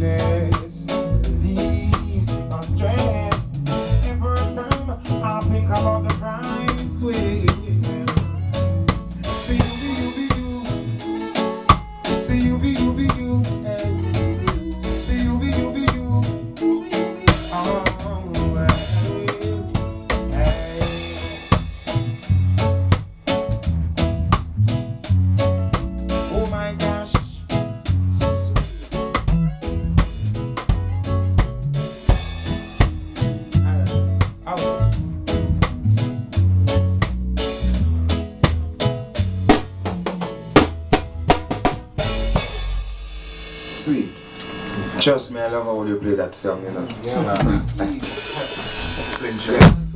happiness relieves my stress. Every time I think about the rhyme sweetness. See you be you, be you. See you be you, be you. See you be you, be you. Oh, hey, hey. Oh my gosh. Sweet. Trust me, I love how you play that song, you know. Yeah, man.